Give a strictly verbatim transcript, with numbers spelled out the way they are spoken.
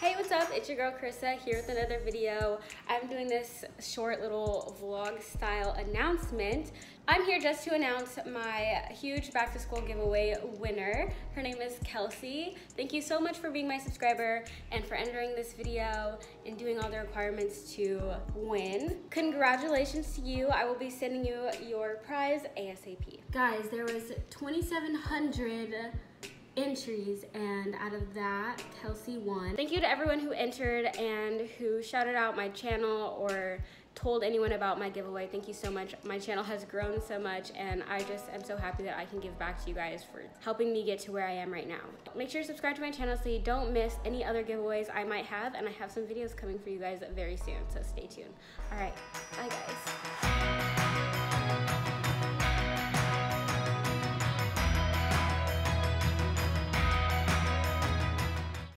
Hey, what's up? It's your girl Karisa here with another video. I'm doing this short little vlog style announcement. I'm here just to announce my huge back to school giveaway winner. Her name is Kelsey. Thank you so much for being my subscriber and for entering this video and doing all the requirements to win. Congratulations to you. I will be sending you your prize ASAP. Guys, there was twenty-seven hundred entries, and out of that Kelsey won. Thank you to everyone who entered and who shouted out my channel or told anyone about my giveaway. Thank you so much. My channel has grown so much, and I just am so happy that I can give back to you guys for helping me get to where I am right now. Make sure to subscribe to my channel so you don't miss any other giveaways I might have, and I have some videos coming for you guys very soon, so stay tuned. All right, bye guys.